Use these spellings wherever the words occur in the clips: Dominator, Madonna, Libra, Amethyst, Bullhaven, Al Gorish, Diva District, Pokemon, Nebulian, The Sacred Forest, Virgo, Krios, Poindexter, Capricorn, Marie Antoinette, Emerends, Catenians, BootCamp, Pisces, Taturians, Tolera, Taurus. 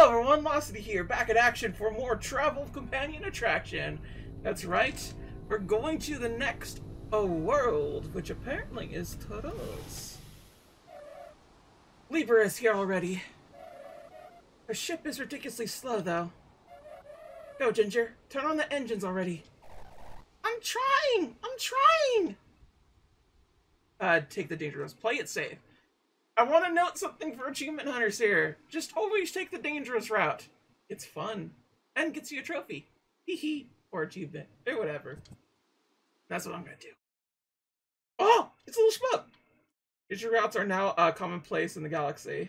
However, one velocity here, back in action for more travel companion attraction. That's right, we're going to the next world, which apparently is Taurus. Libra is here already. Her ship is ridiculously slow, though. Go, Ginger. Turn on the engines already. I'm trying! I'm trying! Take the dangerous. Play it safe. I want to note something for achievement hunters here. Just always take the dangerous route. It's fun. And gets you a trophy. Hee hee. Or achievement. Or whatever. That's what I'm going to do. Oh! It's a little schmuck! Digital routes are now commonplace in the galaxy.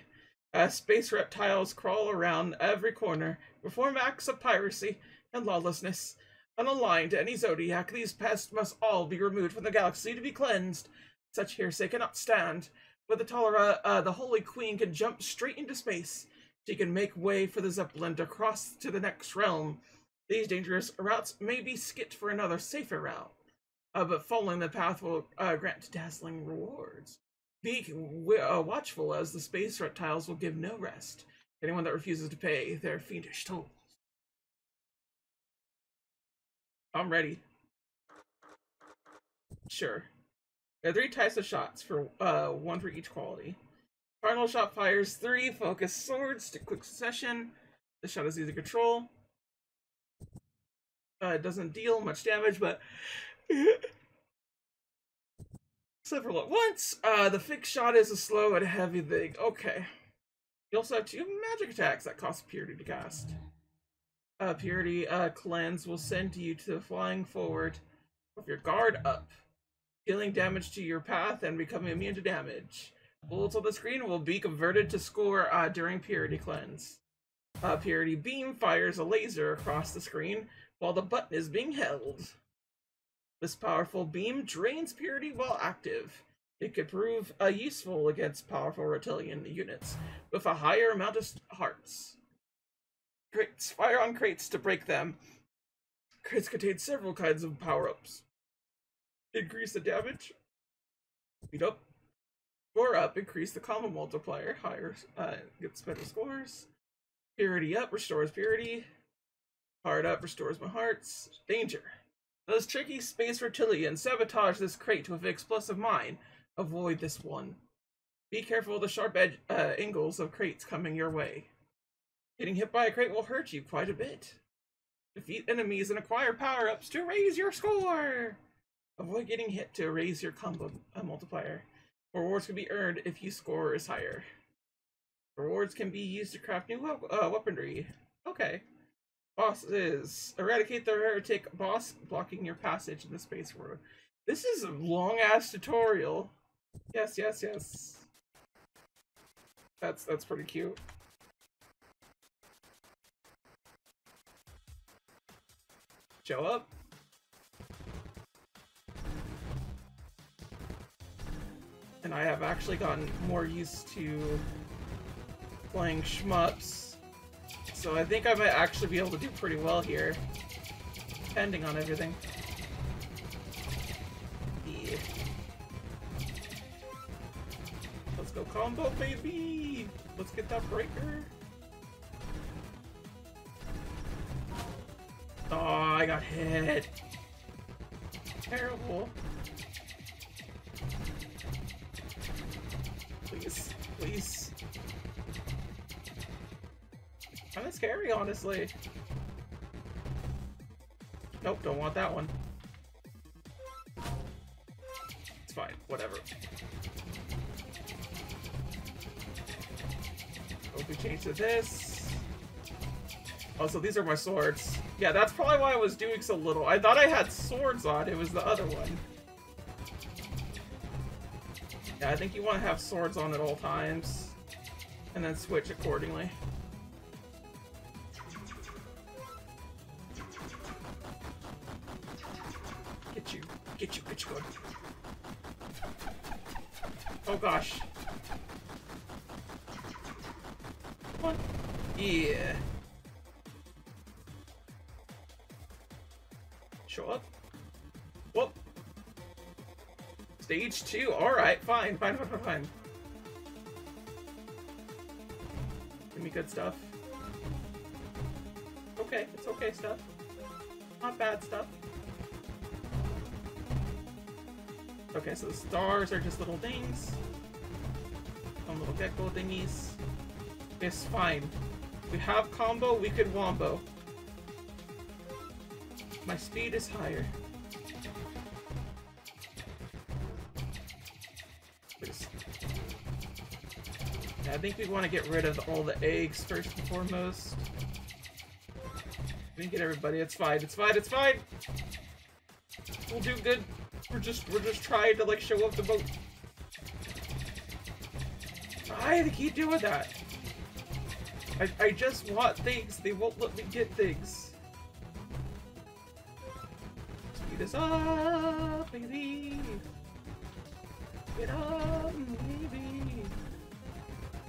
Space reptiles crawl around every corner, perform acts of piracy and lawlessness. Unaligned to any zodiac, these pests must all be removed from the galaxy to be cleansed. Such heresy cannot stand. With the Tolera, the Holy Queen can jump straight into space. She can make way for the Zeppelin to cross to the next realm. These dangerous routes may be skipped for another safer route, but following the path will grant dazzling rewards. Be watchful, as the space reptiles will give no rest. Anyone that refuses to pay their fiendish tolls. I'm ready. Sure. There are three types of shots, for one for each quality. Cardinal shot fires three focused swords to quick succession. The shot is easy to control. It doesn't deal much damage, but several at once. The fixed shot is a slow and heavy thing. Okay. You also have two magic attacks that cost Purity to cast. Purity Cleanse will send you to flying forward with your guard up, dealing damage to your path and becoming immune to damage. Bullets on the screen will be converted to score during Purity Cleanse. Purity Beam fires a laser across the screen while the button is being held. This powerful beam drains Purity while active. It could prove useful against powerful reptilian units with a higher amount of hearts. Crates. Fire on crates to break them. Crates contain several kinds of power-ups. Increase the damage. Speed up. Score up. Increase the combo multiplier. Higher gets better scores. Purity up. Restores purity. Heart up. Restores my hearts. Danger. Those tricky space reptilians sabotage this crate with an explosive mine. Avoid this one. Be careful of the sharp edge, angles of crates coming your way. Getting hit by a crate will hurt you quite a bit. Defeat enemies and acquire power-ups to raise your score! Avoid getting hit to raise your combo multiplier. Rewards can be earned if you score is higher. Rewards can be used to craft new weaponry. Okay. Bosses. Eradicate the heretic boss blocking your passage in the space world. This is a long-ass tutorial. Yes, yes, yes. That's pretty cute. Show up. And I have actually gotten more used to playing shmups, so I think I might actually be able to do pretty well here, depending on everything. Yeah. Let's go combo, baby! Let's get that breaker. Oh, I got hit. Terrible. Please, please. Kind of scary, honestly. Nope, don't want that one. It's fine, whatever. Hope we change to this. Oh, so these are my swords. Yeah, that's probably why I was doing so little. I thought I had swords on, it was the other one. Yeah, I think you want to have swords on at all times, and then switch accordingly. Get you, get you, get you going. Oh gosh. Come on. Yeah. Show up. Whoop. Stage 2. Alright, fine, fine, fine, fine, fine. Give me good stuff. okay. It's okay stuff. Not bad stuff. Okay, so the stars are just little things. Some little gecko thingies. It's fine. We have combo, we could wombo. My speed is higher. I think we want to get rid of all the eggs first and foremost. We can get everybody. It's fine. It's fine. It's fine. We'll do good. We're just trying to like show up the boat. I keep doing that. I just want things. They won't let me get things. Speed us up, baby. Get up, baby.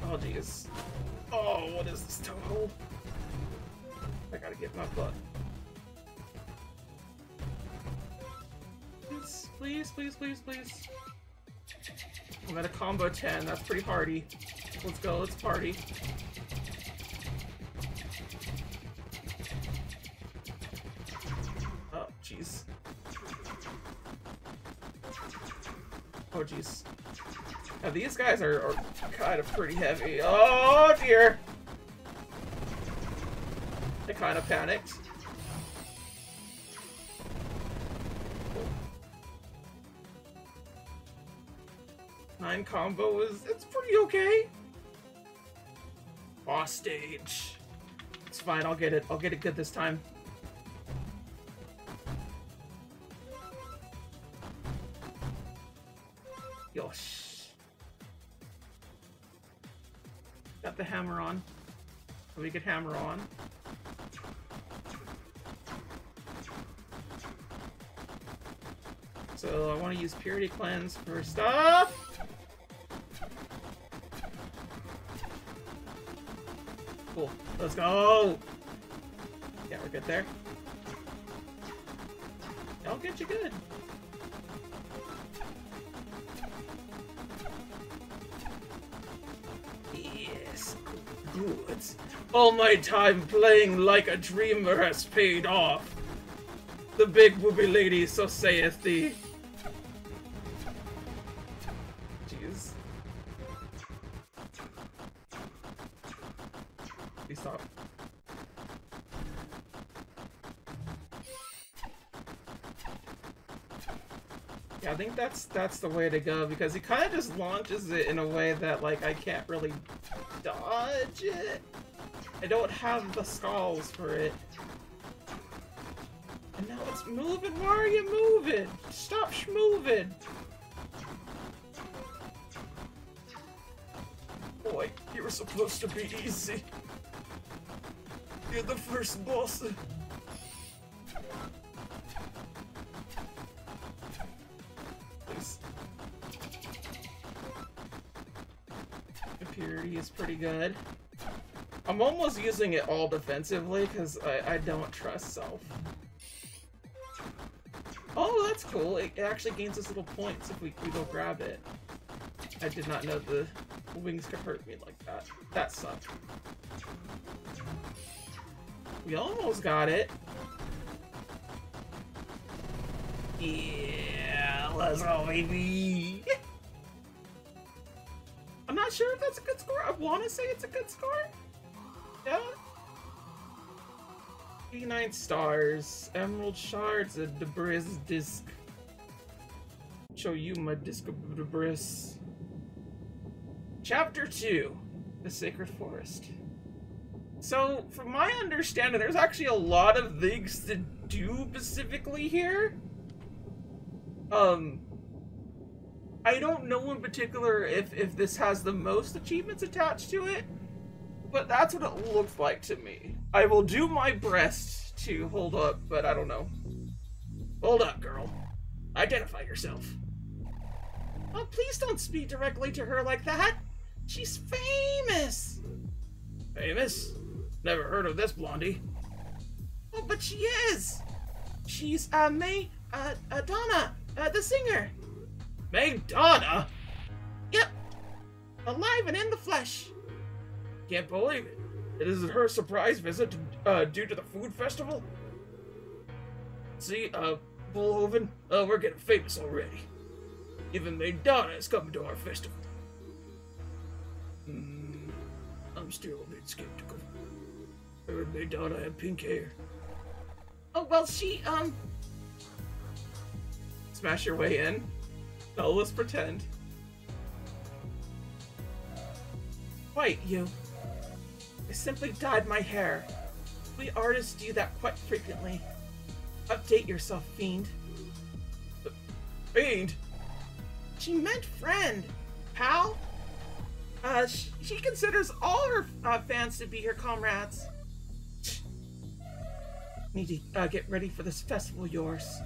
Oh jeez. Oh, what is this toehold? I gotta get my butt. Please, please, please, please, please. I'm at a combo 10. That's pretty hardy. Let's go. Let's party. Oh jeez. Oh jeez. Now these guys are kind of pretty heavy. Oh dear! I kind of panicked. Nine combo is, it's pretty okay. Boss stage. It's fine, I'll get it. I'll get it good this time. Yosh. Got the hammer on. We could hammer on. So I want to use Purity Cleanse for stuff! Cool. Let's go! Yeah, we're good there. I'll get you good. Good. All my time playing like a dreamer has paid off. The big booby lady, so saith thee. Jeez. Please stop. Yeah, I think that's the way to go because he kind of just launches it in a way that like I can't really dodge it. I don't have the skulls for it. And now it's moving. Why are you moving? Stop schmoving. Boy, you were supposed to be easy. You're the first boss. Is pretty good. I'm almost using it all defensively because I don't trust self. Oh, that's cool. It actually gains us little points if we go grab it. I did not know the wings could hurt me like that. That sucked. We almost got it. Yeah, let's go, baby. I'm not sure if that's a good score. I want to say it's a good score. Yeah. 89 stars. Emerald shards. A debris disc. Show you my disc of debris. Chapter 2. The Sacred Forest. So, from my understanding, there's actually a lot of things to do specifically here. I don't know in particular if this has the most achievements attached to it, but that's what it looks like to me. I will do my best to hold up, but I don't know. Hold up, girl. Identify yourself. Oh, please don't speak directly to her like that. She's famous. Famous? Never heard of this blondie. Oh, but she is. She's Donna, the singer. Madonna? Yep. Alive and in the flesh. Can't believe it. It is her surprise visit due to the food festival. See, Bullhaven, we're getting famous already. Even Madonna is coming to our festival. I'm still a bit skeptical. I heard Madonna had pink hair. Oh, well, she, Smash your way in. No, let's pretend. Quite, you. I simply dyed my hair. We artists do that quite frequently. Update yourself, fiend. Fiend? She meant friend, pal. She considers all her fans to be her comrades. Need to get ready for this festival, yours.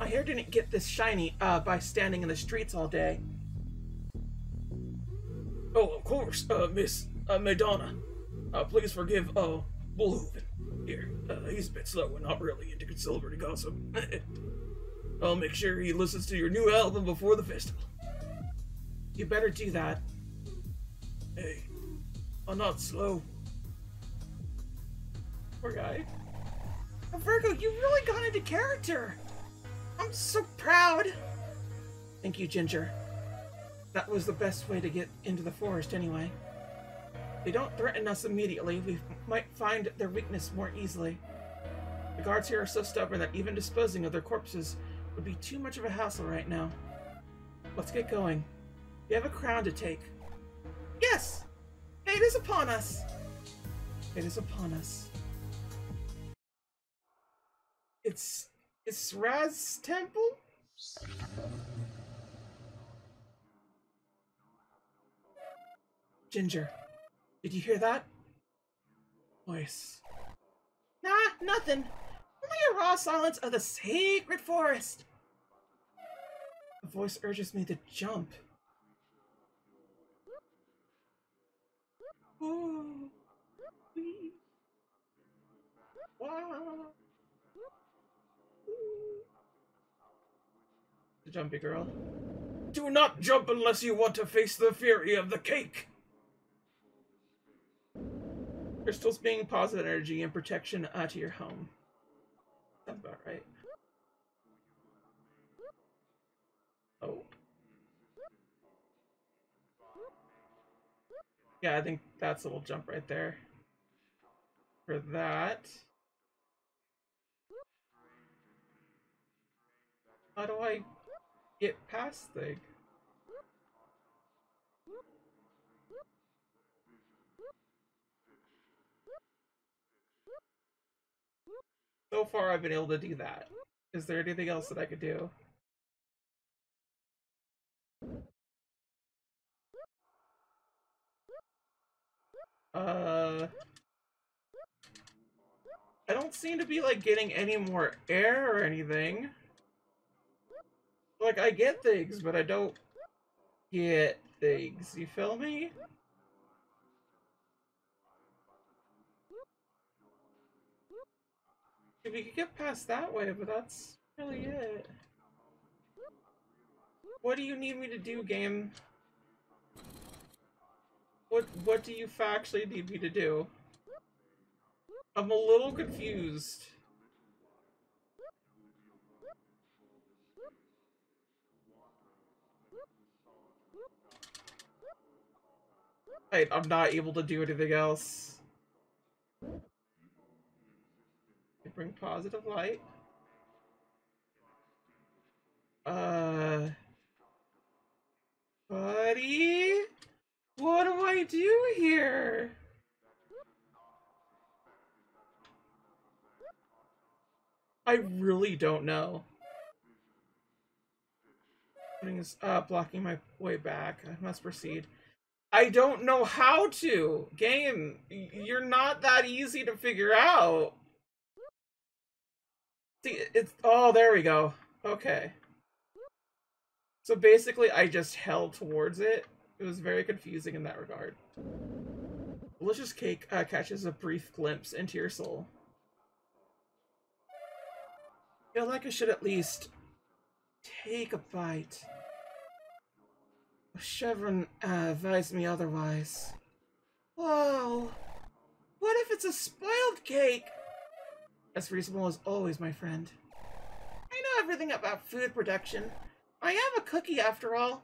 My hair didn't get this shiny by standing in the streets all day. Oh, of course, Miss Madonna. Please forgive Bullhaven. Here, he's a bit slow and not really into celebrity gossip. I'll make sure he listens to your new album before the festival. You better do that. Hey, I'm not slow. Poor guy. Oh, Virgo, you really got into character. I'm so proud. Thank you, Ginger. That was the best way to get into the forest anyway. If they don't threaten us immediately, we might find their weakness more easily. The guards here are so stubborn that even disposing of their corpses would be too much of a hassle right now. Let's get going. We have a crown to take. Yes! Fate is upon us! Fate is upon us. It's Raz's temple? Ginger, did you hear that? Voice. Nah, nothing. Only a raw silence of the sacred forest. The voice urges me to jump. Ooh. Wee. Wow. The jumpy girl. Do not jump unless you want to face the fury of the cake! Crystals being positive energy and protection to your home. That's about right. Oh. Yeah, I think that's a little jump right there. For that. How do I get past thing? So far I've been able to do that. Is there anything else that I could do? I don't seem to be like getting any more air or anything. Like, I get things, but I don't get things. You feel me? If we could get past that way, but that's really it. What do you need me to do, game? What do you factually need me to do? I'm a little confused. I'm not able to do anything else. Bring positive light. Buddy? What do I do here? I really don't know. Is blocking my way back. I must proceed. I don't know how to. Game, you're not that easy to figure out. See, it's... Oh, there we go. Okay. So basically, I just held towards it. It was very confusing in that regard. Delicious cake catches a brief glimpse into your soul. I feel like I should at least take a bite. Chevron advised me otherwise. Whoa! What It's a spoiled cake! As reasonable as always, my friend. I know everything about food production. I am a cookie, after all.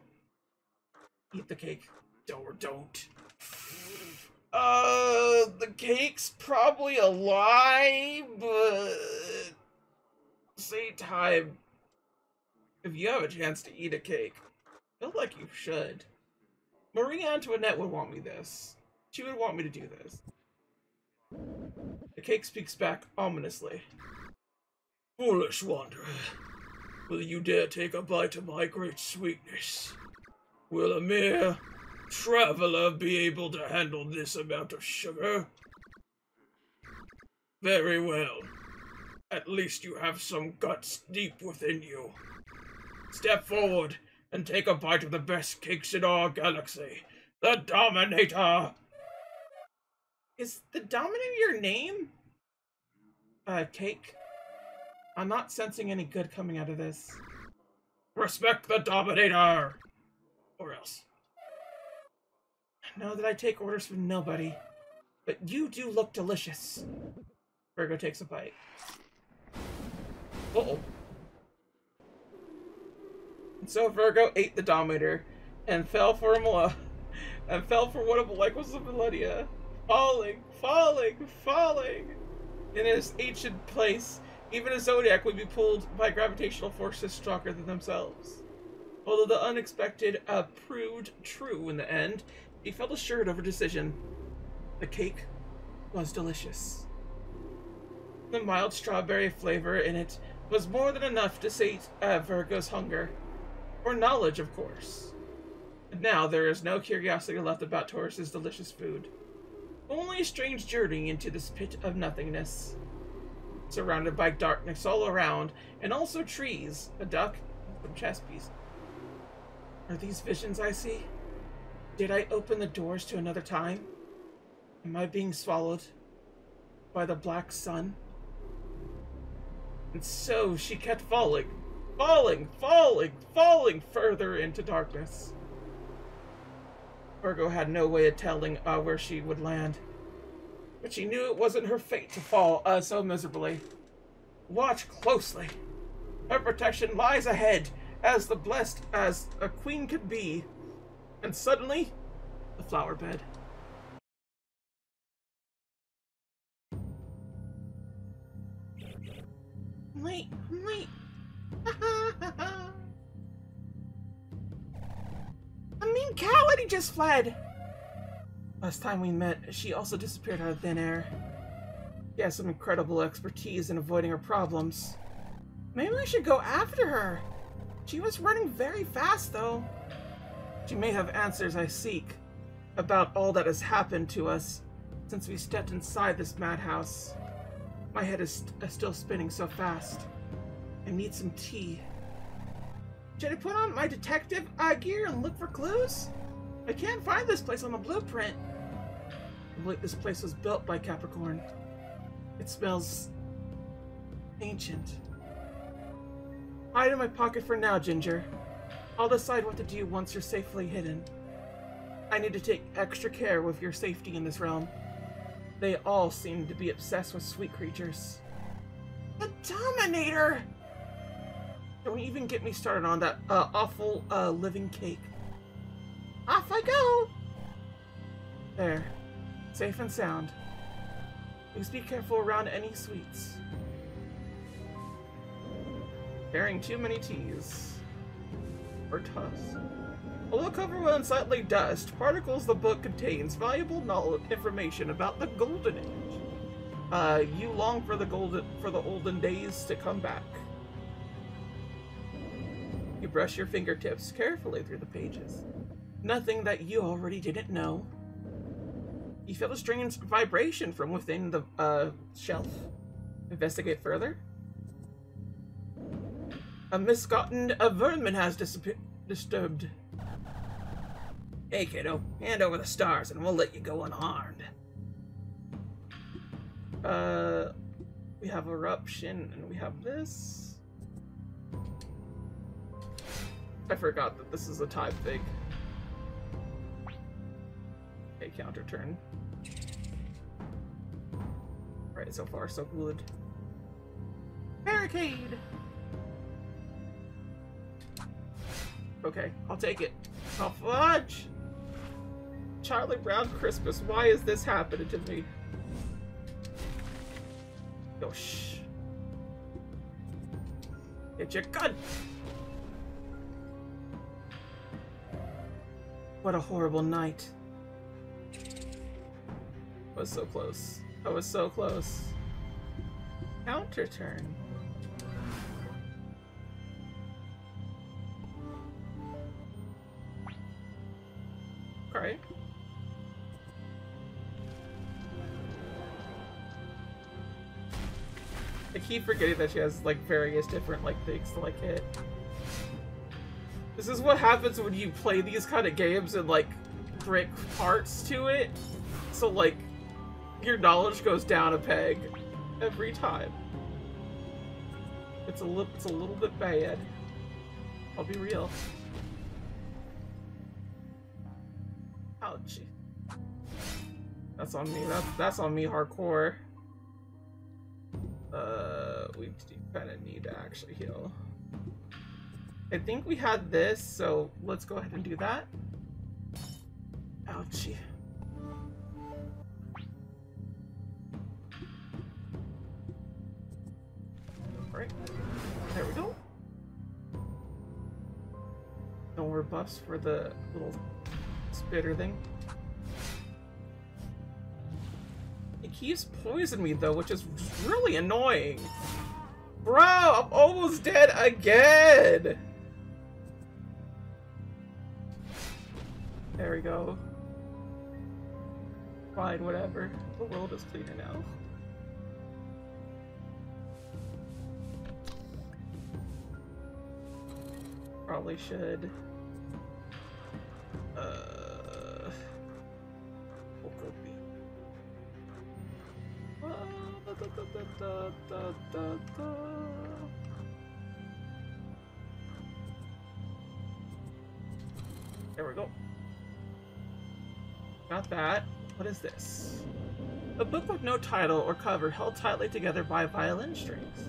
Eat the cake. Don't. The cake's probably a lie, but... same time, if you have a chance to eat a cake, I feel like you should. Marie Antoinette would want me this. She would want me to do this. The cake speaks back ominously. Foolish wanderer, will you dare take a bite of my great sweetness? Will a mere traveler be able to handle this amount of sugar? Very well. At least you have some guts deep within you. Step forward and take a bite of the best cakes in our galaxy, the Dominator! Is the Dominator your name? Cake? I'm not sensing any good coming out of this. Respect the Dominator! Or else. I know that I take orders from nobody, but you do look delicious. Virgo takes a bite. Uh-oh. And so Virgo ate the Dominator and fell for what of like was the millennia. Falling in his ancient place. Even a zodiac would be pulled by gravitational forces stronger than themselves. Although the unexpected proved true in the end, he felt assured of a decision. The cake was delicious. The mild strawberry flavor in it was more than enough to sate Virgo's hunger. Or knowledge, of course. And now there is no curiosity left about Taurus's delicious food. Only a strange journey into this pit of nothingness. Surrounded by darkness all around, and also trees, a duck, and some chess pieces. Are these visions I see? Did I open the doors to another time? Am I being swallowed by the black sun? And so she kept falling further into darkness. Virgo had no way of telling where she would land, but she knew it wasn't her fate to fall so miserably. Watch closely. Her protection lies ahead, as the blessed as a queen could be. And suddenly, the flower bed. Wait. A mean cow and he just fled! Last time we met, she also disappeared out of thin air. She has some incredible expertise in avoiding her problems. Maybe we should go after her. She was running very fast, though. She may have answers I seek about all that has happened to us since we stepped inside this madhouse. My head is still spinning so fast. I need some tea. Should I put on my detective gear and look for clues? I can't find this place on the blueprint. I believe this place was built by Capricorn. It smells ancient. Hide in my pocket for now, Ginger. I'll decide what to do once you're safely hidden. I need to take extra care with your safety in this realm. They all seem to be obsessed with sweet creatures. The Dominator! Don't even get me started on that awful living cake. Off I go! There. Safe and sound. Please be careful around any sweets. Bearing too many teas. Or tusks. Although covered with unsightly dust, particles the book contains valuable knowledge information about the Golden Age. You long for the olden days to come back. You brush your fingertips carefully through the pages. Nothing that you already didn't know. You feel a strange vibration from within the shelf. Investigate further. A misgotten vermin has disturbed. Hey kiddo, hand over the stars and we'll let you go unharmed. We have eruption and we have this. I forgot that this is a type thing. Okay, counter turn. Alright, so far so good. Barricade! Okay, I'll take it. Oh, fudge! Charlie Brown Christmas, why is this happening to me? Oh, shh. Get your gun! What a horrible night. I was so close. I was so close. Counter turn. Alright. I keep forgetting that she has like various different like things to like hit. This is what happens when you play these kind of games and like break parts to it. So like your knowledge goes down a peg every time. It's a little bit bad. I'll be real. Ouchie. That's on me. That's on me hardcore. We kind of need to actually heal. I think we had this, so let's go ahead and do that. Ouchie. Alright, there we go. No more buffs for the little spitter thing. It keeps poisoning me though, which is really annoying. Bro, I'm almost dead again! There we go. Fine, whatever. The world is cleaner now. Probably should. There we go. Got that. What is this? A book with no title or cover held tightly together by violin strings.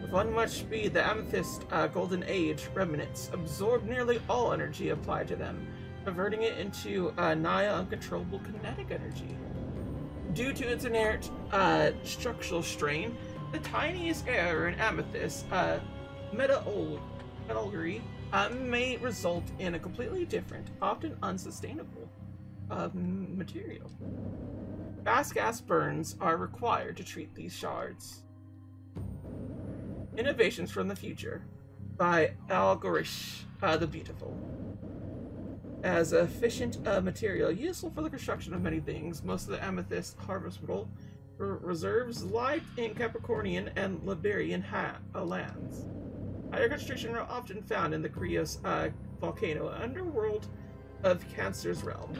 With unmuch speed, the Amethyst Golden Age remnants absorb nearly all energy applied to them, converting it into nigh uncontrollable kinetic energy. Due to its inherent structural strain, the tiniest error in Amethyst metallurgy may result in a completely different, often unsustainable, material. Fast gas burns are required to treat these shards. Innovations from the Future by Al Gorish, the Beautiful. As efficient material, useful for the construction of many things, most of the amethyst harvestable reserves lie in Capricornian and Liberian lands. Higher concentration are often found in the Krios volcano, underworld of Cancer's realm.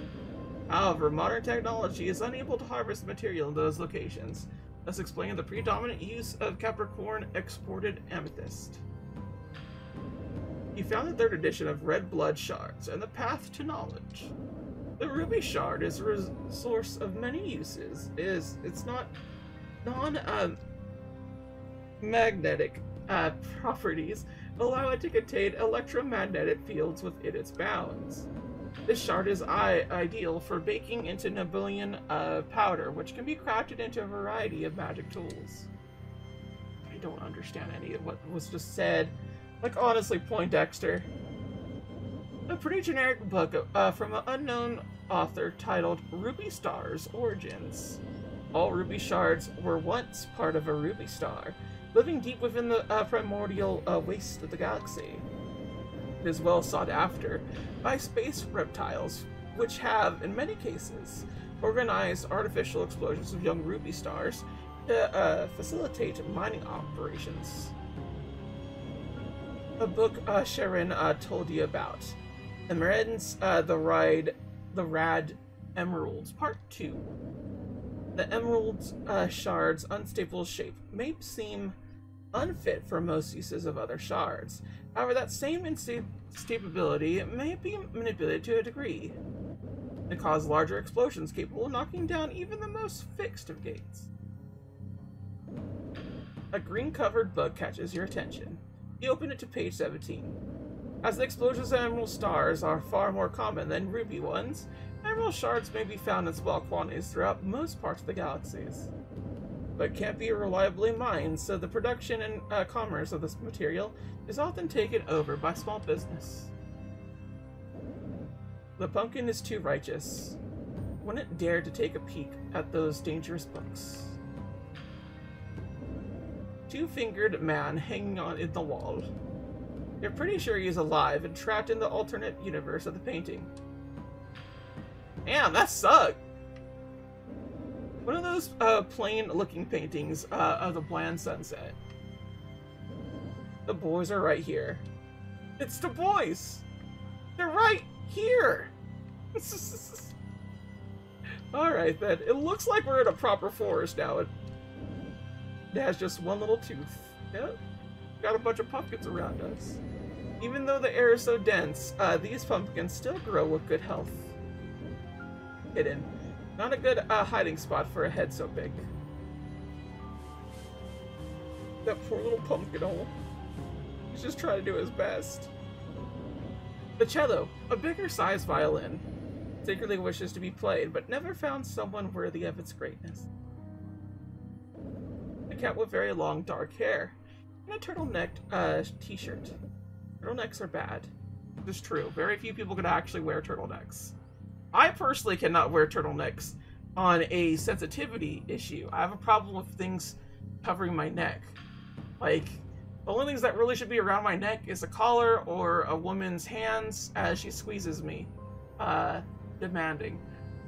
However, modern technology is unable to harvest material in those locations, thus explaining the predominant use of Capricorn exported amethyst. He found the third edition of Red Blood Shards and the Path to Knowledge. The Ruby Shard is a resource of many uses. It's not non-magnetic properties allow it to contain electromagnetic fields within its bounds. This shard is ideal for baking into Nebulian powder, which can be crafted into a variety of magic tools. I don't understand any of what was just said. Like, honestly, Poindexter. A pretty generic book from an unknown author titled Ruby Star's Origins. All ruby shards were once part of a ruby star, living deep within the primordial waste of the galaxy. It is well sought after by space reptiles, which have, in many cases, organized artificial explosions of young ruby stars to facilitate mining operations. A book Sharon told you about. Emerends, the Rad Emeralds, Part 2. The emerald shard's unstable shape may seem unfit for most uses of other shards. However, that same instability may be manipulated to a degree to cause larger explosions capable of knocking down even the most fixed of gates. A green-covered bug catches your attention. You open it to page 17. As the explosions of emerald stars are far more common than ruby ones, emerald shards may be found in small quantities throughout most parts of the galaxies, but can't be reliably mined, so the production and commerce of this material is often taken over by small business. The pumpkin is too righteous. Wouldn't dare to take a peek at those dangerous books. Two-fingered man hanging on in the wall. You're pretty sure he's alive and trapped in the alternate universe of the painting. Damn, that sucked! One of those plain-looking paintings of the bland sunset. The boys are right here. It's the boys! They're right here! Alright then, it looks like we're in a proper forest now. It has just one little tooth. Yep. Got a bunch of pumpkins around us. Even though the air is so dense, these pumpkins still grow with good health. Hidden. Not a good hiding spot for a head so big. That poor little pumpkin hole. He's just trying to do his best. The cello, a bigger sized violin, secretly wishes to be played, but never found someone worthy of its greatness. A cat with very long dark hair and a turtlenecked t-shirt. Turtlenecks are bad. This is true. Very few people can actually wear turtlenecks. I personally cannot wear turtlenecks on a sensitivity issue. I have a problem with things covering my neck. Like, the only things that really should be around my neck is a collar or a woman's hands as she squeezes me. Demanding.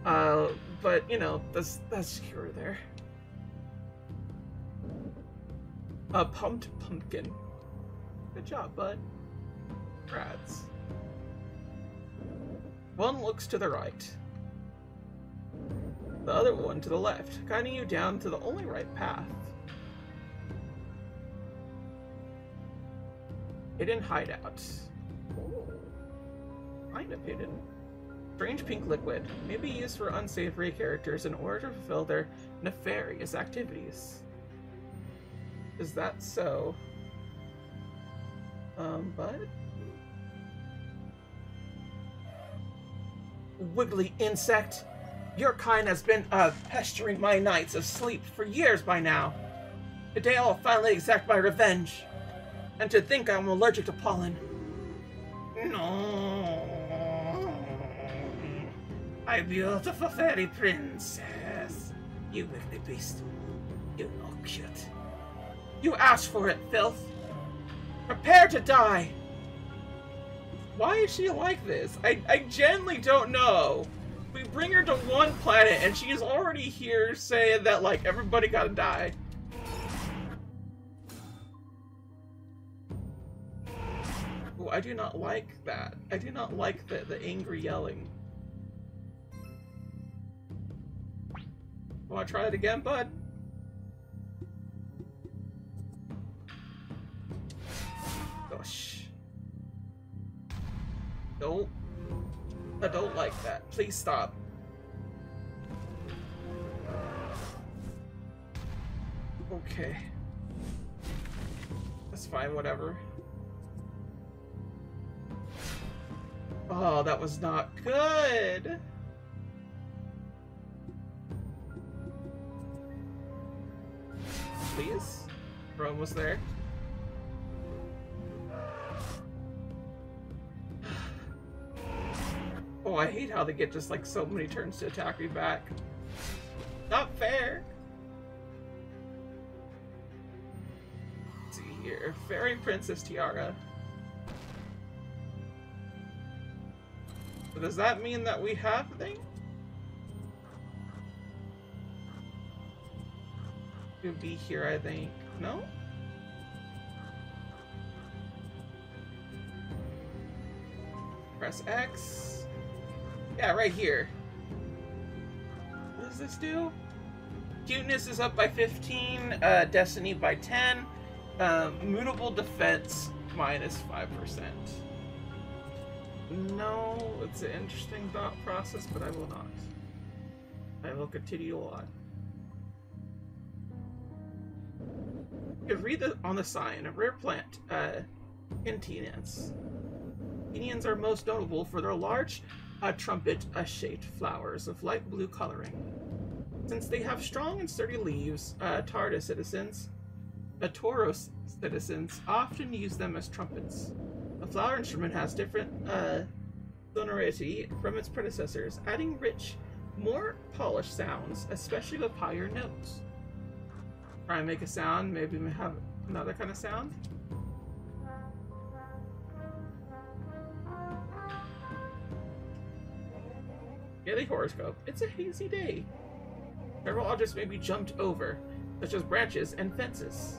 But, you know, that's here or there. A pumped pumpkin. Good job, bud. Rats. One looks to the right. The other one to the left, guiding you down to the only right path. Hidden hideout. Ooh. Kind of hidden. Strange pink liquid, maybe used for unsavory characters in order to fulfill their nefarious activities. Is that so? But? Wiggly insect, your kind has been pestering my nights of sleep for years by now. Today I'll finally exact my revenge. And to think I'm allergic to pollen. No. My beautiful fairy princess. You wiggly beast. You're not cute. You asked for it, filth. Prepare to die. Why is she like this? I genuinely don't know. We bring her to one planet and she's already here saying that, like, everybody gotta die. Ooh, I do not like that. I do not like the angry yelling. Wanna try it again, bud? Gosh. No, I don't like that. Please stop. Okay. That's fine, whatever. Oh, that was not good. Please? We're almost there. Oh, I hate how they get just like so many turns to attack me back. Not fair. Let's see here. Fairy Princess Tiara. But does that mean that we have a thing? It would be here, I think. No? Press X. Yeah, right here. What does this do? Cuteness is up by 15, Destiny by 10, Mutable Defense minus 5%. No, it's an interesting thought process, but I will not. I will continue on. could read on the sign a rare plant, Catenians. Catenians are most notable for their large trumpet-shaped flowers of light blue coloring. Since they have strong and sturdy leaves, Taurus citizens often use them as trumpets. The flower instrument has different sonority from its predecessors, adding rich, more polished sounds, especially with higher notes. Try and make a sound, maybe we have another kind of sound. Daily horoscope. It's a hazy day. Several objects may be jumped over, such as branches and fences.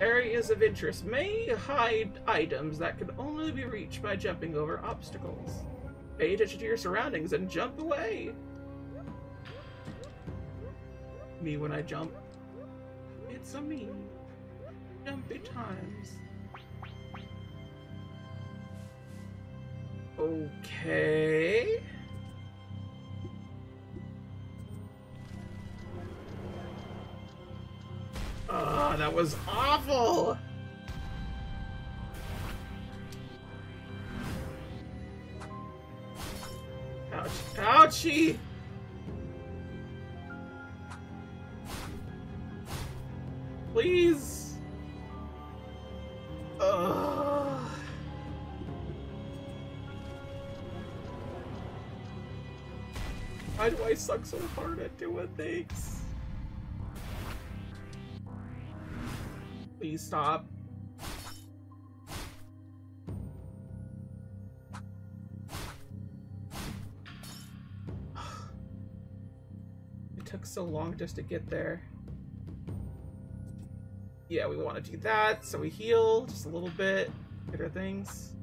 Areas of interest may hide items that can only be reached by jumping over obstacles. Pay attention to your surroundings and jump away. Me when I jump. It's a me. Jumpy times. Okay. Oh, that was awful! Ouch. Ouchie! Please! Ugh. Why do I suck so hard at doing things? Please stop. It took so long just to get there. Yeah, we want to do that, so we heal just a little bit. Get our things.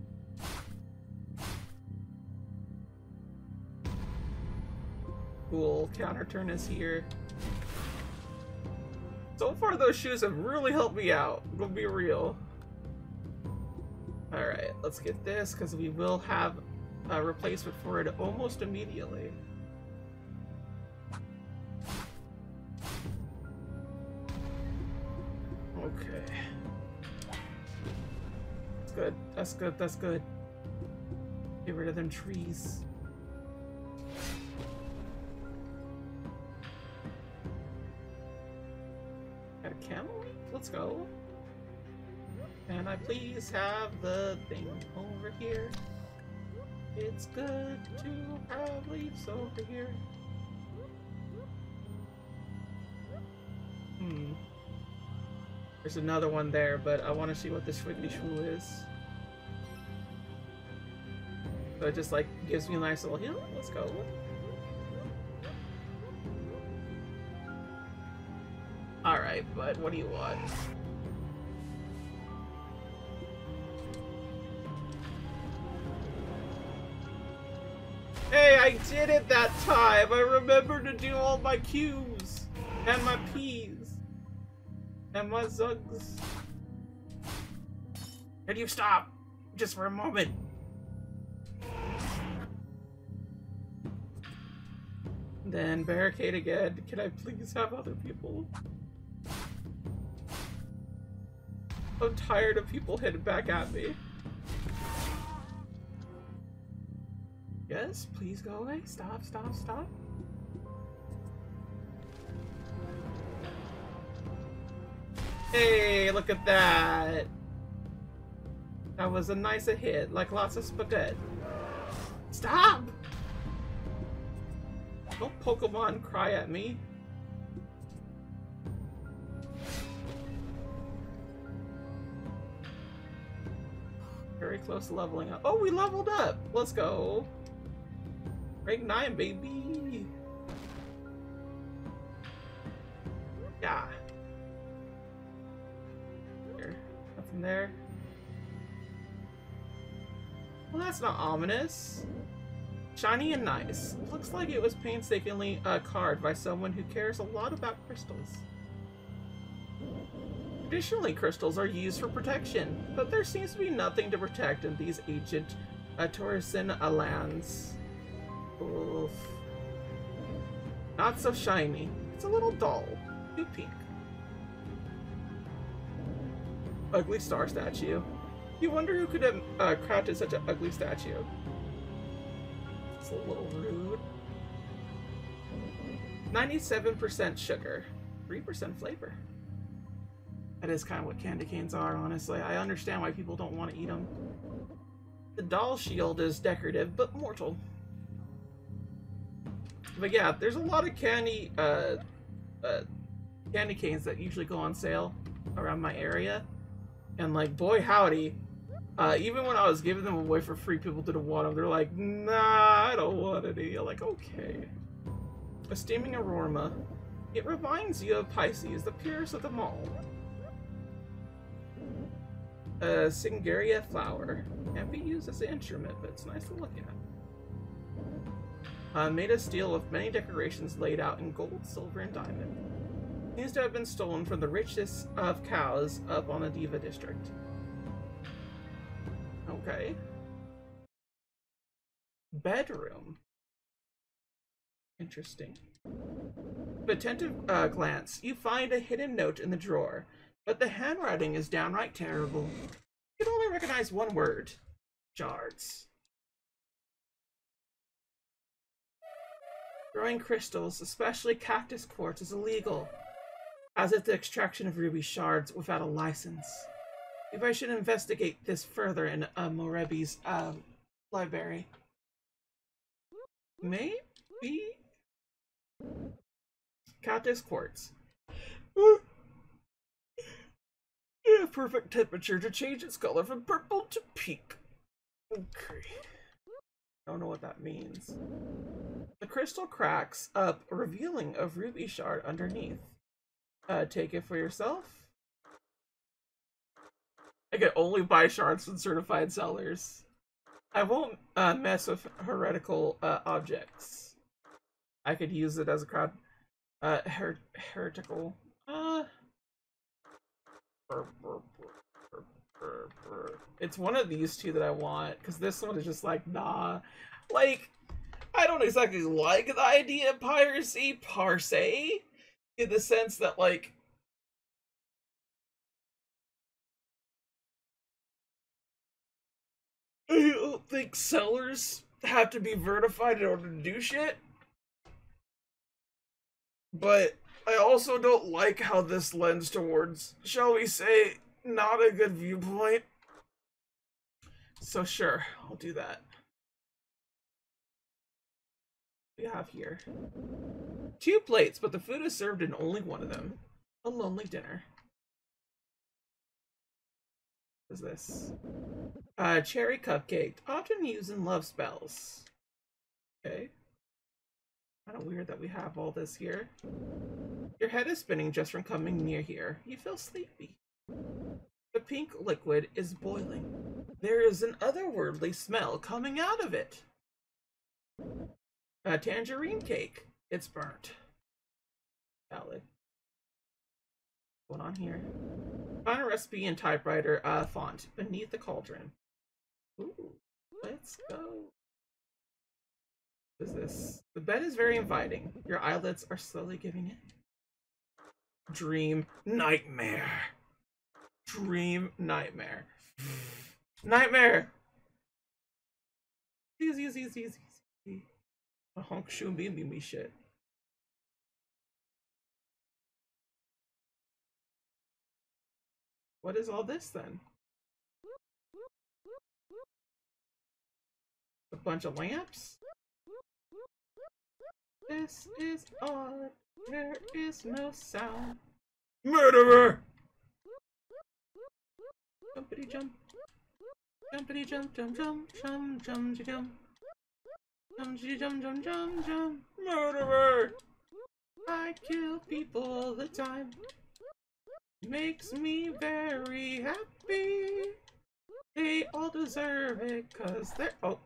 Cool, counter turn is here. So far, those shoes have really helped me out. We'll be real. Alright, let's get this, because we will have a replacement for it almost immediately. Okay. That's good. That's good. That's good. Get rid of them trees. Let's go. Can I please have the thing over here? It's good to have leaves over here. Hmm. There's another one there, but I want to see what this Shwiggity Shwoo is. So it just like gives me a nice little heal. Let's go. Alright, bud, what do you want? Hey, I did it that time! I remembered to do all my Q's! And my P's! And my Zugs! Can you stop? Just for a moment! Then barricade again. Can I please have other people? I'm tired of people hitting back at me. Yes, please go away. Stop, stop, stop. Hey, look at that. That was a nicer hit, like lots of spaghetti. Stop! Don't Pokemon cry at me. Very close to leveling up. Oh, we leveled up! Let's go! Rank 9, baby! Yeah. Here. Nothing there. Well, that's not ominous. Shiny and nice. Looks like it was painstakingly carved by someone who cares a lot about crystals. Traditionally, crystals are used for protection, but there seems to be nothing to protect in these ancient Taurusian lands. Oof. Not so shiny. It's a little dull. Too pink. ugly star statue. You wonder who could have crafted such an ugly statue. It's a little rude. 97% sugar, 3% flavor. That is kind of what candy canes are, honestly. I understand why people don't want to eat them. The doll shield is decorative, but mortal. But yeah, there's a lot of candy canes that usually go on sale around my area. And like, boy howdy, even when I was giving them away for free, people didn't want them. They're like, nah, I don't want any. I'm like, okay. A steaming aroma. It reminds you of Pisces, the purest of them all. A Singaria flower. Can't be used as an instrument, but it's nice to look at. Made of steel with many decorations laid out in gold, silver, and diamond. Seems to have been stolen from the richest of cows up on the Diva District. Okay. Bedroom. Interesting. Attentive glance. You find a hidden note in the drawer, but the handwriting is downright terrible. You can only recognize one word. Shards. Growing crystals, especially cactus quartz, is illegal, as is the extraction of ruby shards without a license. If I should investigate this further in Morebi's library. Maybe? Cactus quartz. Yeah, perfect temperature to change its color from purple to pink. Okay. I don't know what that means. The crystal cracks up, revealing a ruby shard underneath. Take it for yourself. I can only buy shards from certified sellers. I won't mess with heretical objects. I could use it as a crowd. Heretical. It's one of these two that I want, because this one is just like, nah. Like, I don't exactly like the idea of piracy, per se, in the sense that, like, I don't think sellers have to be verified in order to do shit. But I also don't like how this lends towards, shall we say, not a good viewpoint. So sure, I'll do that. What do we have here? 2 plates, but the food is served in only one of them. A lonely dinner. What is this? Cherry cupcake, often used in love spells. Okay. Kind of weird that we have all this here. Your head is spinning just from coming near here. You feel sleepy. The pink liquid is boiling. There is an otherworldly smell coming out of it. A tangerine cake. It's burnt. Valid. What's going on here? Find a recipe in typewriter font beneath the cauldron. Ooh, let's go. What is this? The bed is very inviting. Your eyelids are slowly giving in. Dream nightmare. Dream nightmare. Nightmare! Easy, easy, easy, easy, easy. A honk shoe me shit. What is all this then? A bunch of lamps? This is odd. There is no sound. Murderer! Jumpity jump. Jumpity jump, jump, jump, jump, jump, jump. Jumpity jump, jump, jump, jump. Murderer! I kill people all the time. Makes me very happy. They all deserve it, cause they're. Oh.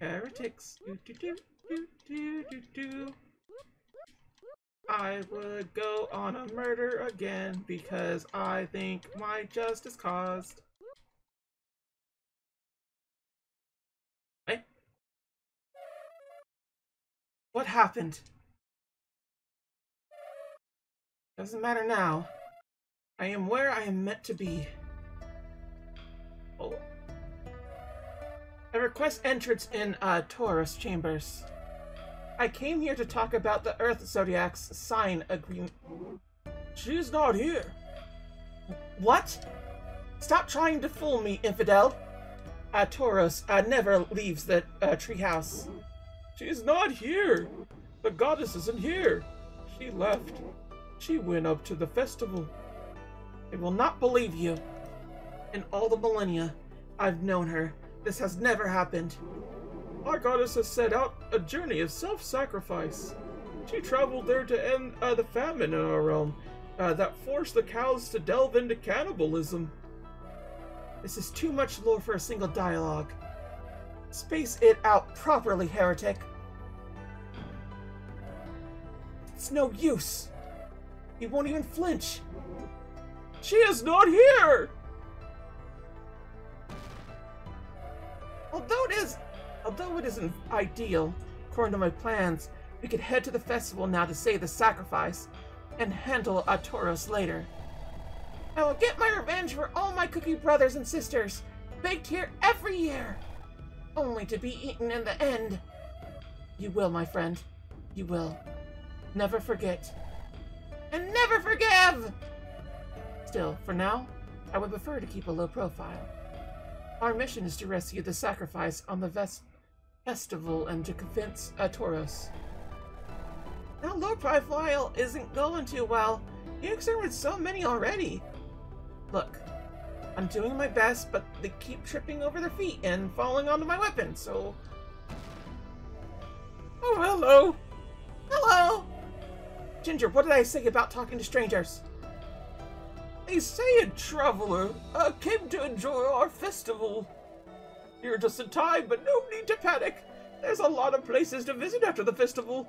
Heretics. Do, do, do. Do, do, do, do. I would go on a murder again because I think my justice caused. Hey? What happened? Doesn't matter now. I am where I am meant to be. Oh. I request entrance in Taurus chambers. I came here to talk about the Earth Zodiac's sign agreement. She's not here. What? Stop trying to fool me, infidel. Taurus never leaves the treehouse. She's not here. The goddess isn't here. She left. She went up to the festival. I will not believe you. In all the millennia I've known her, this has never happened. Our goddess has set out a journey of self-sacrifice. She traveled there to end the famine in our realm that forced the cows to delve into cannibalism. This is too much lore for a single dialogue. Space it out properly, heretic. It's no use. He won't even flinch. She is not here! Although it isn't ideal, according to my plans, we could head to the festival now to save the sacrifice and handle Taurus later. I will get my revenge for all my cookie brothers and sisters, baked here every year, only to be eaten in the end. You will, my friend. You will. Never forget. And never forgive! Still, for now, I would prefer to keep a low profile. Our mission is to rescue the sacrifice on the festival and to convince Taurus. Now, low profile isn't going too well. You examined so many already. Look, I'm doing my best, but they keep tripping over their feet and falling onto my weapon, so... Oh, hello! Hello! Ginger, what did I say about talking to strangers? A sad traveler came to enjoy our festival. You're just in time, but no need to panic. There's a lot of places to visit after the festival.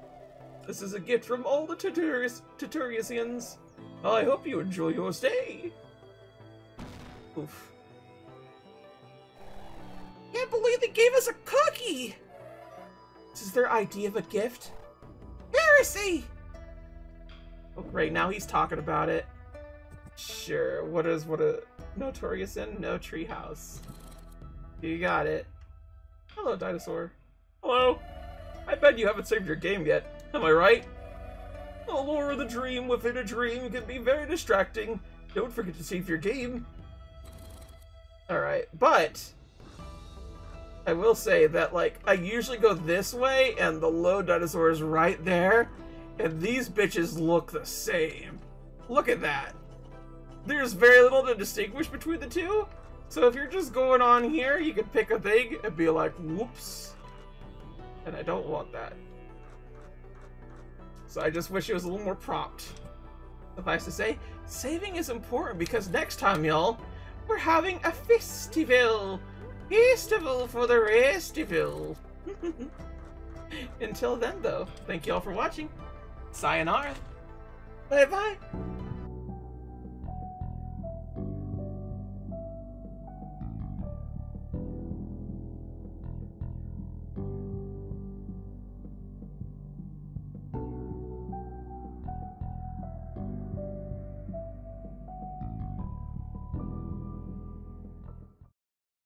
This is a gift from all the Taturians. I hope you enjoy your stay. Oof. Can't believe they gave us a cookie! This is their idea of a gift? Heresy! Oh, great, now he's talking about it. Sure, what a notorious in no treehouse. You got it. Hello, dinosaur. Hello. I bet you haven't saved your game yet. Am I right? The lore of the dream within a dream can be very distracting. Don't forget to save your game. Alright, but I will say that, like, I usually go this way and the low dinosaur is right there, and these bitches look the same. Look at that. There's very little to distinguish between the two, so if you're just going on here, you can pick a thing and be like, whoops. And I don't want that. So I just wish it was a little more prompt. Suffice to say, saving is important because next time, y'all, we're having a festival. Festival for the restival. Until then, though, thank y'all for watching. Sayonara. Bye-bye.